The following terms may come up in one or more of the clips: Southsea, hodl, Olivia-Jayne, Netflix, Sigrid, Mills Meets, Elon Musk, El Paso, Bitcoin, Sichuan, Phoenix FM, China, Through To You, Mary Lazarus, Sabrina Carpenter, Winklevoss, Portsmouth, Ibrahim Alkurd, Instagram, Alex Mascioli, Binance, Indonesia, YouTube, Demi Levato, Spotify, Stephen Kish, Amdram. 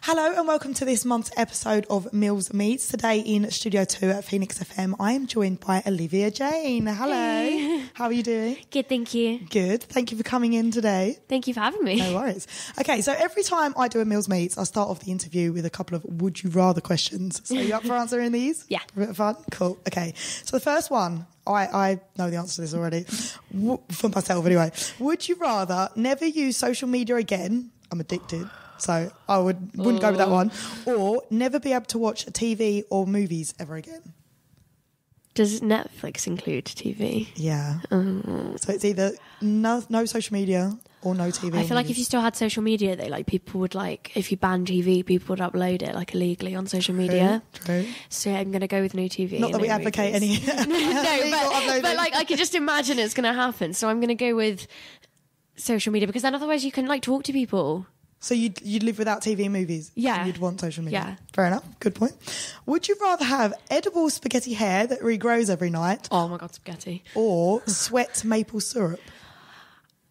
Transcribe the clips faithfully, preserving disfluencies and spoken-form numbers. Hello and welcome to this month's episode of Mills Meets. Today in Studio two at Phoenix F M, I am joined by Olivia-Jayne. Hello. Hey. How are you doing? Good, thank you. Good. Thank you for coming in today. Thank you for having me. No worries. Okay, so every time I do a Mills Meets, I start off the interview with a couple of would you rather questions. So are you up for answering these? Yeah. A bit of fun? Cool. Okay, so the first one, I, I know the answer to this already, for myself anyway. Would you rather never use social media again? I'm addicted. So I would, wouldn't Ooh. go with that one. Or never be able to watch T V or movies ever again. Does Netflix include T V? Yeah. Um, so it's either no, no social media or no T V. I feel like if you still had social media, though, like people would like, if you banned T V, people would upload it like illegally on social true, media. True. So I'm going to go with no T V. Not that no we advocate movies. Any. No, but, but like I could just imagine it's going to happen. So I'm going to go with social media because then otherwise you can like talk to people. So you'd, you'd live without T V and movies? Yeah. You'd want social media? Yeah. Fair enough. Good point. Would you rather have edible spaghetti hair that regrows every night? Oh, my God, spaghetti. Or sweat maple syrup?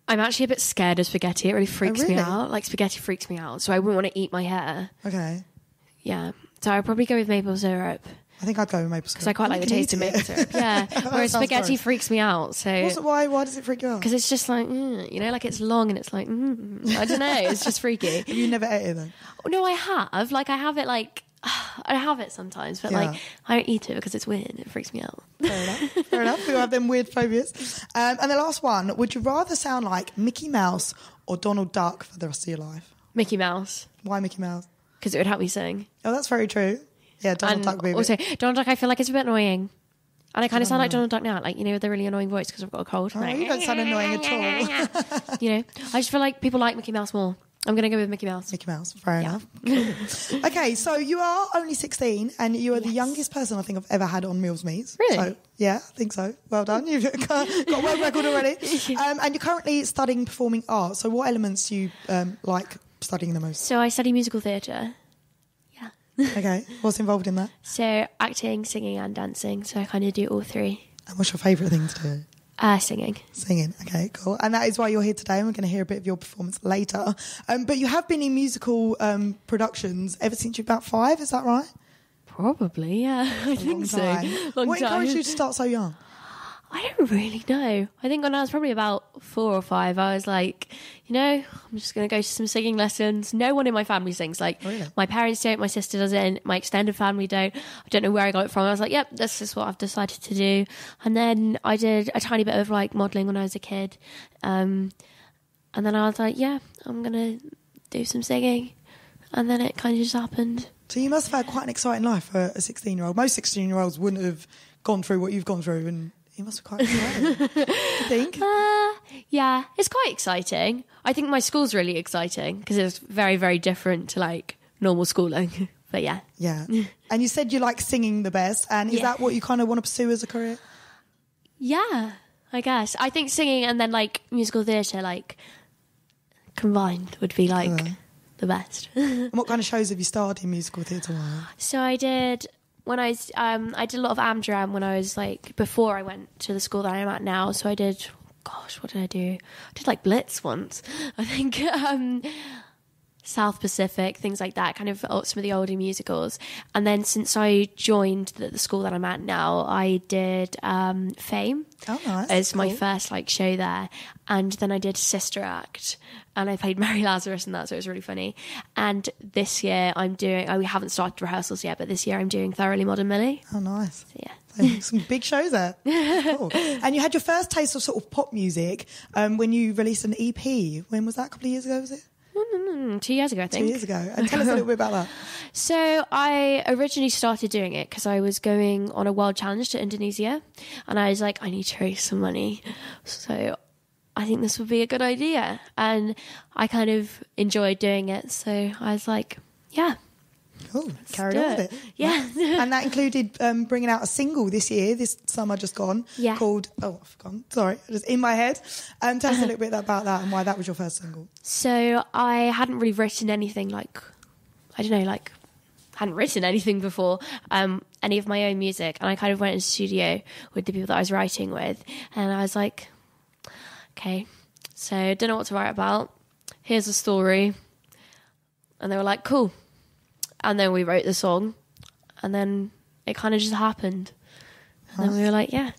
I'm actually a bit scared of spaghetti. It really freaks oh, really? me out. Like, spaghetti freaks me out, so I wouldn't want to eat my hair. Okay. Yeah. So I'd probably go with maple syrup. I think I'd go with maple syrup. Because I quite I like the taste of maple syrup. Yeah. Whereas spaghetti gross. freaks me out. So What's, why Why does it freak you out? Because it's just like, mm, you know, like it's long and it's like, mm, I don't know. It's just freaky. Have you never ate it then? Oh, no, I have. Like I have it like, I have it sometimes, but yeah. like I don't eat it because it's weird. It freaks me out. Fair enough. Fair enough. People have them weird phobias. Um, and the last one, would you rather sound like Mickey Mouse or Donald Duck for the rest of your life? Mickey Mouse. Why Mickey Mouse? Because it would help me sing. Oh, that's very true. Yeah, Donald and Duck baby. Also, Donald Duck, I feel like it's a bit annoying. And I kind of sound know. like Donald Duck now, like, you know, with a really annoying voice because I've got a cold. Oh, like, you don't sound annoying at all. You know, I just feel like people like Mickey Mouse more. I'm going to go with Mickey Mouse. Mickey Mouse, fair yeah. enough. Cool. Okay, so you are only sixteen and you are yes. the youngest person I think I've ever had on Mills Meets. Really? So, yeah, I think so. Well done. You've got a world record already. Um, and you're currently studying performing arts. So what elements do you um, like studying the most? So I study musical theatre. Okay, what's involved in that? So acting, singing and dancing, so I kind of do all three. And what's your favourite thing to do? Uh, singing. Singing, okay, cool. And that is why you're here today, and we're going to hear a bit of your performance later. Um, but you have been in musical um, productions ever since you're about five, is that right? Probably, yeah, I think so. Long what time. encouraged you to start so young? I don't really know. I think when I was probably about four or five, I was like, you know, I'm just going to go to some singing lessons. No one in my family sings. Like, oh, yeah. my parents don't, my sister doesn't, my extended family don't. I don't know where I got it from. I was like, yep, this is what I've decided to do. And then I did a tiny bit of, like, modelling when I was a kid. Um, and then I was like, yeah, I'm going to do some singing. And then it kind of just happened. So you must have had quite an exciting life for a sixteen-year-old. Most sixteen-year-olds wouldn't have gone through what you've gone through and... You must be quite excited, I think. Uh, yeah, it's quite exciting. I think my school's really exciting because it's very, very different to, like, normal schooling. But, yeah. Yeah. And you said you like singing the best. And is yeah. that what you kind of want to pursue as a career? Yeah, I guess. I think singing and then, like, musical theatre, like, combined would be, like, uh, the best. And what kind of shows have you starred in musical theatre? So I did... When I was, um, I did a lot of Amdram when I was like, before I went to the school that I'm at now. So I did, gosh, what did I do? I did like Blitz once, I think, um, South Pacific, things like that, kind of some of the older musicals. And then since I joined the, the school that I'm at now, I did um, Fame oh, nice. as cool. my first like show there. And then I did Sister Act. And I played Mary Lazarus and that, so it was really funny. And this year I'm doing, oh, we haven't started rehearsals yet, but this year I'm doing Thoroughly Modern Millie. Oh, nice. So, yeah. So, some big shows there. Cool. And you had your first taste of sort of pop music um, when you released an E P. When was that? A couple of years ago, was it? Mm-hmm. Two years ago, I think. Two years ago. And tell us a little bit about that. So I originally started doing it because I was going on a world challenge to Indonesia. And I was like, I need to raise some money. So... I think this would be a good idea. And I kind of enjoyed doing it. So I was like, yeah. Cool. Carried on with it. Yeah. Nice. And that included um, bringing out a single this year, this summer just gone, yeah. called, oh, I've gone, sorry, just in my head. Um, tell us a little bit about that and why that was your first single. So I hadn't really written anything like... I don't know, like, hadn't written anything before, um, any of my own music. And I kind of went in the studio with the people that I was writing with, and I was like, okay, so don't know what to write about. Here's a story. And they were like, cool. And then we wrote the song, and then it kind of just happened. And nice. Then we were like, yeah.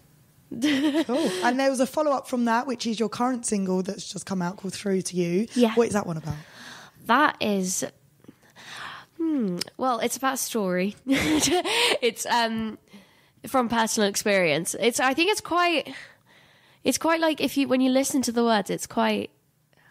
Cool. And there was a follow-up from that, which is your current single that's just come out called Through To You. Yeah. What is that one about? That is... Hmm, well, it's about story. It's um, from personal experience. It's I think it's quite... It's quite like, if you when you listen to the words, it's quite...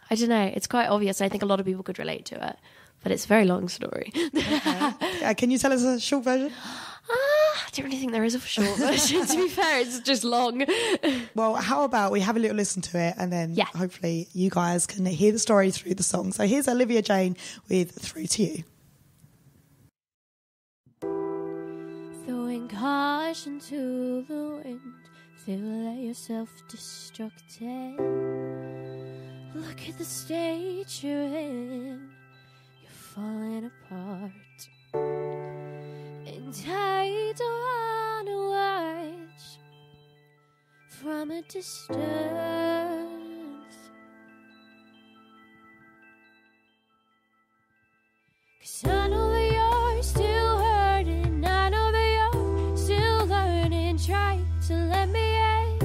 I don't know. It's quite obvious. I think a lot of people could relate to it. But it's a very long story. Okay. Uh, can you tell us a short version? Uh, I don't really think there is a short version. To be fair, it's just long. Well, how about we have a little listen to it, and then yeah. hopefully you guys can hear the story through the song. So here's Olivia-Jayne with Through To You. Throwing caution to the wind, feel that you're self-destructed. Look at the state you're in, you're falling apart. And I don't wanna watch from a distance, 'cause I know that you're still hurting, I know that you're still learning. Try to let me in,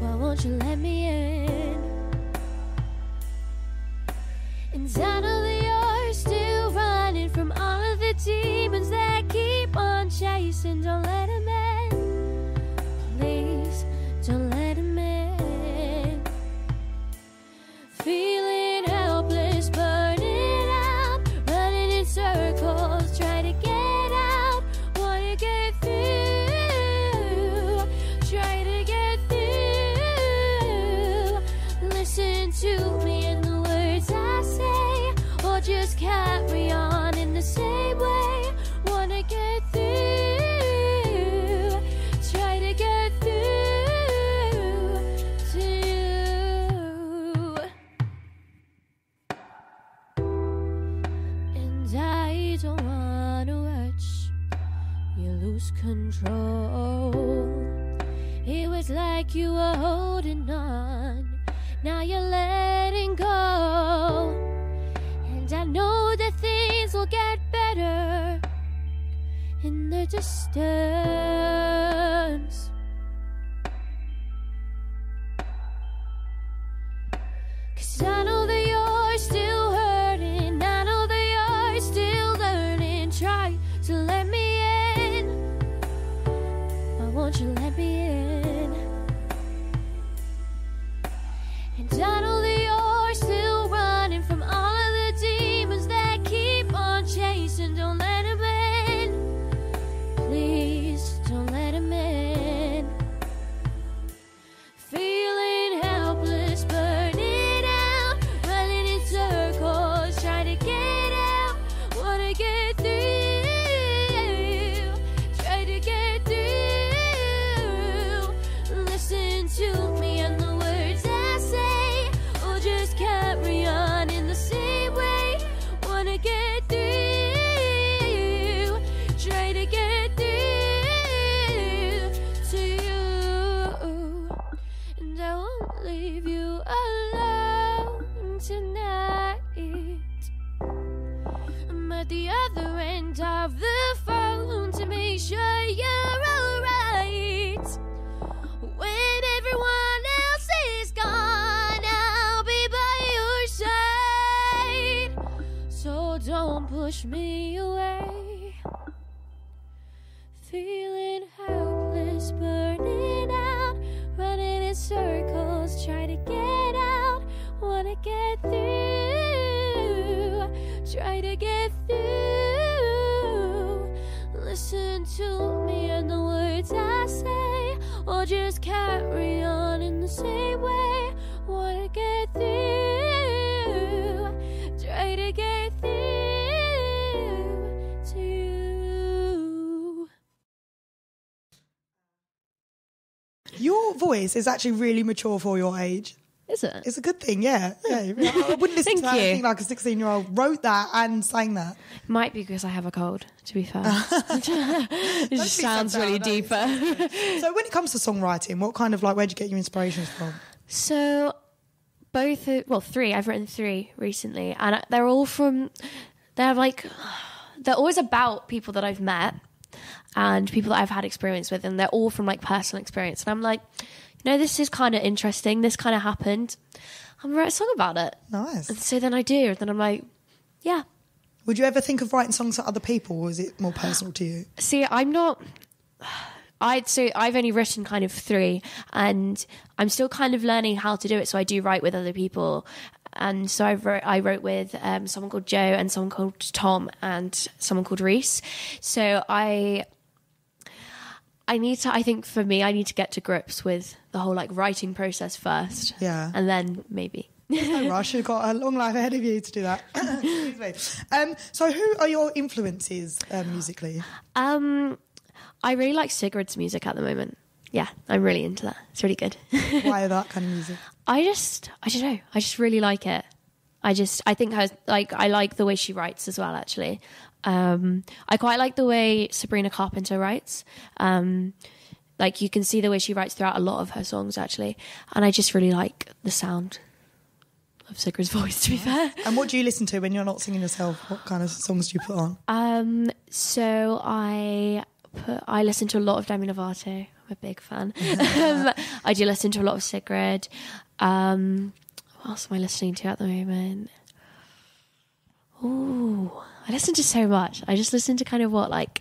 why won't you let me in? And I know that you're still running from all of the demons that keep on chasing. Don't let them in, please don't let them in. Feeling helpless, burning out, running in circles, trying to get out, wanna get through, try to get through. Listen to me and the words I say, or just carry on in the same way. Wanna get through, try to get through to you. And I don't wanna watch you lose control. It was like you were holding on, now you're letting go. And I know that things will get better in the distance, 'cause I know that you're still hurting, I know that you're still learning. Try to let me in, why won't you let me in? And I know that you're still running from all of the demons that keep on chasing. Don't let them in, please don't let them in. Feeling helpless, burning out, running in circles, trying to get out, wanna get through, try to get through. Listen to me and the words I say, or just carry on in the same way. Wanna get through, try to get through to you. And I won't leave you alone tonight. I'm at the other end of the phone to make sure you're alright. When everyone else is gone, I'll be by your side. So don't push me away. Feeling helpless, burning out, running in circles, trying to get out, wanna get through, try to get through. Listen to me and the words I say, or just carry on in the same way. Wanna get through, try to get through to you. Your voice is actually really mature for your age. Is it? It's a good thing, yeah. yeah. I wouldn't listen to that. I think like a sixteen-year-old wrote that and sang that. Might be because I have a cold, to be fair. It just sounds really deeper. So when it comes to songwriting, what kind of, like, where do you get your inspirations from? So both, well, three. I've written three recently. And they're all from, they're like, they're always about people that I've met and people that I've had experience with. And they're all from, like, personal experience. And I'm like... no, this is kind of interesting. This kind of happened. I'm going to write a song about it. Nice. And so then I do. And then I'm like, yeah. Would you ever think of writing songs for other people, or is it more personal to you? See, I'm not... I'd say I've only written kind of three, and I'm still kind of learning how to do it, so I do write with other people. And so I wrote, I wrote with um, someone called Joe and someone called Tom and someone called Reese. So I... I need to, I think for me, I need to get to grips with the whole, like, writing process first. Yeah. And then maybe. No rush. You've got a long life ahead of you to do that. Excuse me. Um, so who are your influences um, musically? Um, I really like Sigrid's music at the moment. Yeah, I'm really into that. It's really good. Why that kind of music? I just, I don't know. I just really like it. I just, I think her, like, I like the way she writes as well, actually. Um, I quite like the way Sabrina Carpenter writes. Um, like, you can see the way she writes throughout a lot of her songs, actually. And I just really like the sound of Sigrid's voice, to be fair. And what do you listen to when you're not singing yourself? What kind of songs do you put on? Um, so I put, I listen to a lot of Demi Levato. I'm a big fan. um, I do listen to a lot of Sigrid. Um, what else am I listening to at the moment? Ooh, I listen to so much. I just listen to kind of what, like,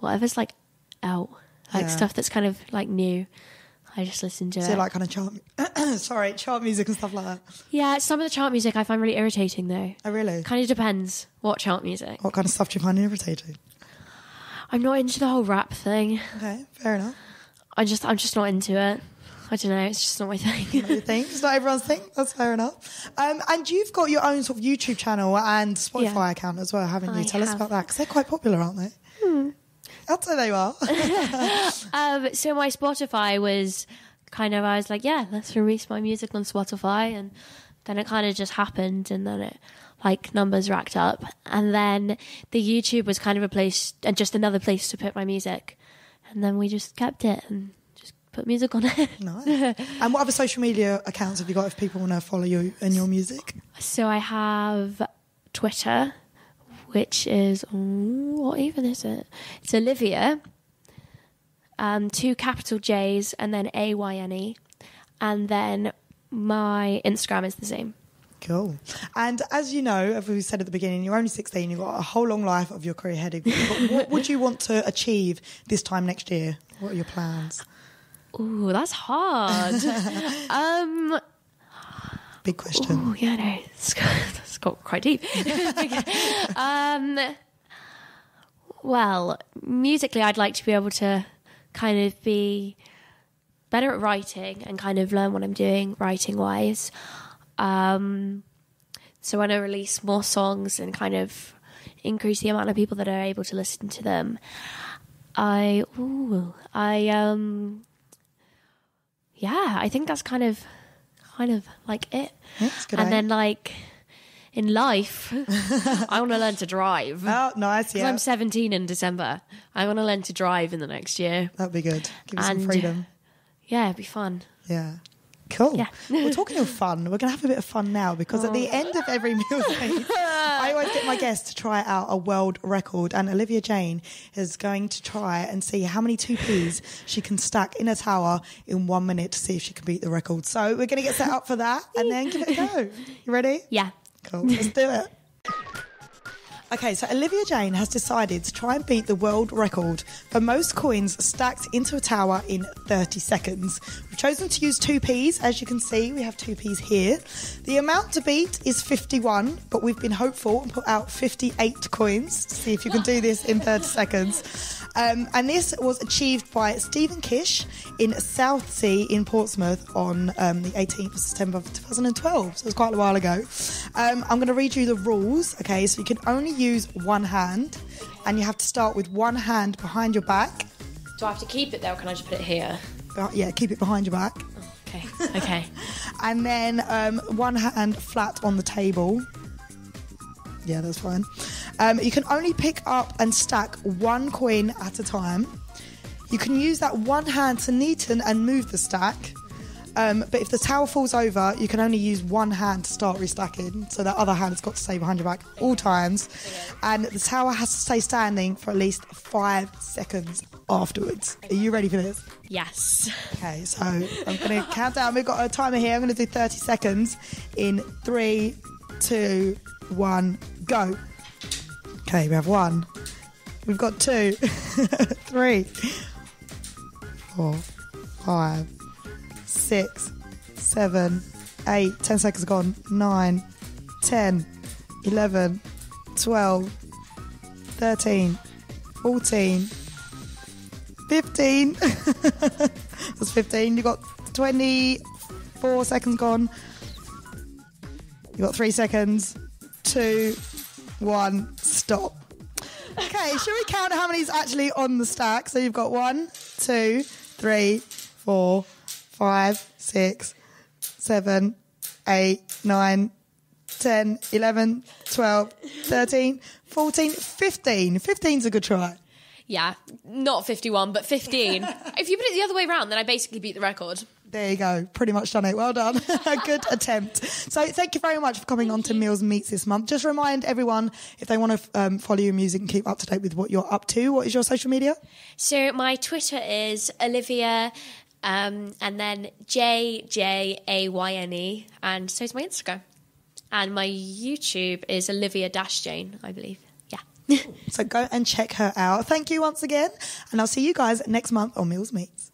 whatever's, like, out. Like, yeah. Stuff that's kind of, like, new. I just listen to so it. So, like, kind of chart... sorry, chart music and stuff like that. Yeah, some of the chart music I find really irritating, though. Oh, really? Kind of depends what chart music. What kind of stuff do you find irritating? I'm not into the whole rap thing. Okay, fair enough. I just, I'm just not into it. I don't know, it's just not my thing. It's not your thing. It's not everyone's thing, that's fair enough. Um, and you've got your own sort of YouTube channel and Spotify yeah. account as well, haven't you? I Tell have. us about that, because they're quite popular, aren't they? Hmm. I'd say they are. um, so my Spotify was kind of, I was like, yeah, let's release my music on Spotify. And then it kind of just happened, and then it, like, numbers racked up. And then the YouTube was kind of a place, and just another place to put my music. And then we just kept it and... put music on it. Nice. And what other social media accounts have you got if people want to follow you and your music? So I have Twitter, which is, oh, what even is it? It's Olivia, um, two capital J's and then A Y N E. And then my Instagram is the same. Cool. And as you know, as we said at the beginning, you're only sixteen, you've got a whole long life of your career ahead of you. But what would you want to achieve this time next year? What are your plans? Ooh, that's hard. um, Big question. Oh, yeah, no, it's got, it's got quite deep. um, well, musically, I'd like to be able to kind of be better at writing and kind of learn what I'm doing writing-wise. Um, so when I release more songs and kind of increase the amount of people that are able to listen to them, I, ooh, I, um... yeah, I think that's kind of, kind of like it. That's good. And then, like, in life, I want to learn to drive. Oh, nice! Yeah, I'm seventeen in December. I want to learn to drive in the next year. That'd be good. Give me and, some freedom. Yeah, it'd be fun. Yeah. Cool. Yeah. We're talking of fun. We're going to have a bit of fun now because oh. at the end of every meal date, I always get my guests to try out a world record, and Olivia-Jayne is going to try and see how many two P's she can stack in a tower in one minute to see if she can beat the record. So we're going to get set up for that and then give it a go. You ready? Yeah. Cool. Let's do it. Okay, so Olivia-Jayne has decided to try and beat the world record for most coins stacked into a tower in thirty seconds. We've chosen to use two P's. As you can see, we have two P's here. The amount to beat is fifty-one, but we've been hopeful and put out fifty-eight coins to see if you can do this in thirty seconds. Um, and this was achieved by Stephen Kish in Southsea in Portsmouth on um, the eighteenth of September of two thousand twelve. So it was quite a while ago. Um, I'm going to read you the rules, okay? So you can only use one hand, and you have to start with one hand behind your back. Do I have to keep it there, or can I just put it here? Uh, yeah, keep it behind your back. Oh. Okay, okay. And then um, one hand flat on the table. Yeah, that's fine. Um, you can only pick up and stack one coin at a time. You can use that one hand to neaten and move the stack. Um, but if the towel falls over, you can only use one hand to start restacking. So that other hand has got to stay behind your back all times. And the towel has to stay standing for at least five seconds afterwards. Are you ready for this? Yes. Okay, so I'm going to count down. We've got a timer here. I'm going to do thirty seconds in three, two, one, go. Okay, we have one. We've got two, three, four, five, six, seven, eight, ten seconds gone, nine, ten, eleven, twelve, thirteen, fourteen, fifteen. That's fifteen. You got twenty-four seconds gone. You got three seconds, two, one, stop. Okay, should we count how many is actually on the stack? So you've got one, two, three, four, five, six, seven, eight, nine, ten, eleven, twelve, thirteen, fourteen, fifteen. fifteen's a good try. Yeah, not fifty-one, but fifteen. If you put it the other way around, then I basically beat the record. There you go. Pretty much done it. Well done. Good attempt. So thank you very much for coming on to Mills Meets this month. Just remind everyone, if they want to um, follow your music and keep up to date with what you're up to, what is your social media? So my Twitter is Olivia, um, and then J J A Y N E, and so is my Instagram. And my YouTube is Olivia-Jayne, I believe. Yeah. So go and check her out. Thank you once again, and I'll see you guys next month on Mills Meets.